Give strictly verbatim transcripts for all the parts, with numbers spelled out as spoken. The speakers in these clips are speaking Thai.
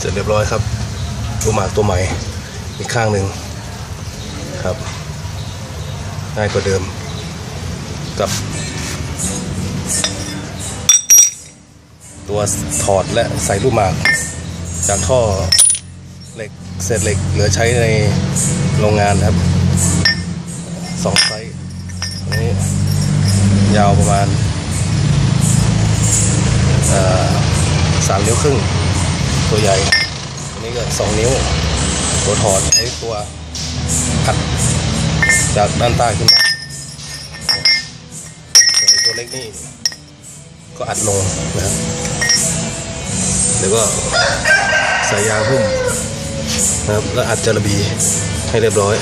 เสร็จเรียบร้อยครับตัวหมากตัวใหม่อีกข้างหนึ่งครับง่ายกว่าเดิมกับตัวถอดและใส่ลูกหมากจากท่อเหล็กเศษเหล็กเหลือใช้ในโรงงานครับสองไซส์นี้ยาวประมาณสามนิ้วครึ่งตัวใหญ่อันนี้ก็สองนิ้วตัวถอดไอ้ตัวขัดจากด้านใต้ขึ้นมาตัวเล็กนี่ก็อัดลงนะครับเดี๋ยวก็สายยางหุ้มนะครับแล้วอัดจระบีให้เรียบร้อย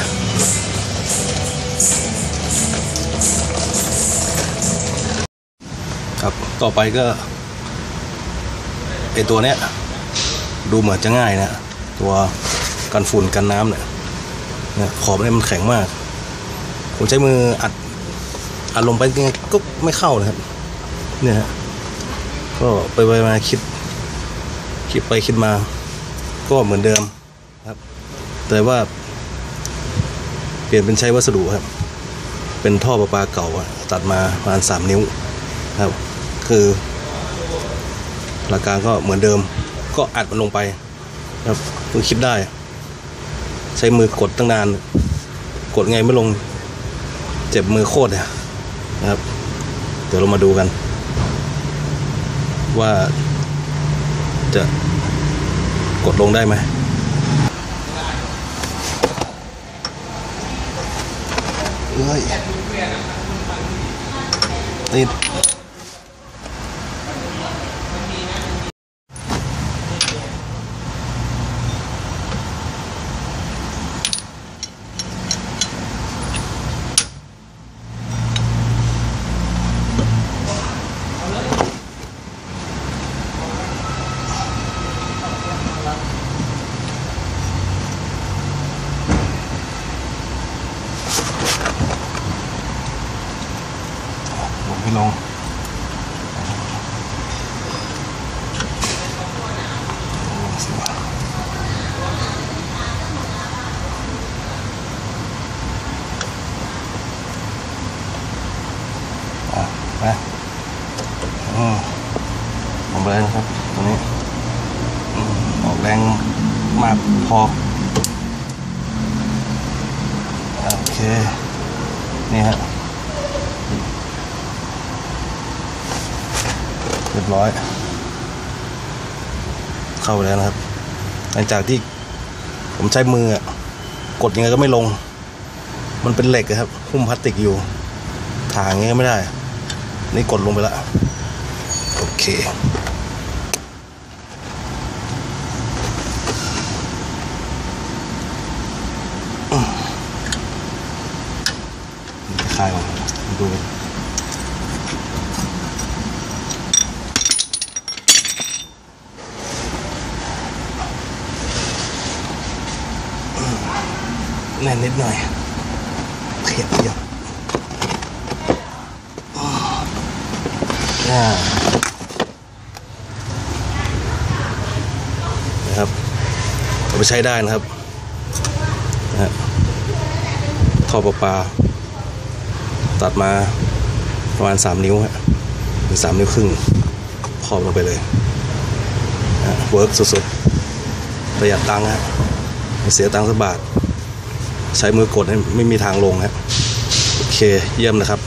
ครับต่อไปก็ไอตัวเนี้ยดูเหมือนจะง่ายนะตัวกันฝุ่นกันน้ำเนี่ยขอบเนี่ยมันแข็งมากผมใช้มืออัดอัดลงไปยังไงก็ไม่เข้านะครับเนี่ยก็ไปไปมาคิดคิดไปคิดมาก็เหมือนเดิมครับแต่ว่าเปลี่ยนเป็นใช้วัสดุครับเป็นท่อประปาเก่าตัดมาประมาณสามนิ้วครับคือหลักการก็เหมือนเดิมก็อัดมันลงไปครับคุณคิดได้ใช้มือกดตั้งนานกดไงไม่ลงเจ็บมือโคตรนะครับเดี๋ยวเรามาดูกันว่าจะกดลงได้ไหมเฮ้ยติดลงอ่ะไปอืมออกแรงนะครับตรงนี้ออกแรงมากพอโอเคนี่ฮะเรียบร้อยเข้าไปแล้วนะครับหลังจากที่ผมใช้มือกดยังไงก็ไม่ลงมันเป็นเหล็กครับหุ้มพลาสติกอยู่ถ่างงี้ก็ไม่ได้นี่กดลงไปแล้วโอเคคลายออกดูแน่นนิดหน่อยเพียบเดียวนะครับเอาไปใช้ได้นะครับนะท่อประปาตัดมาประมาณสามนิ้วฮะเป็นสามนิ้วครึ่งครอบลงไปเลยนะเวิร์กสุดๆประหยัดตังค์ฮะไม่เสียตังค์สักบาทใช้มือกดให้ไม่มีทางลงครับโอเคเยี่ยมนะครับ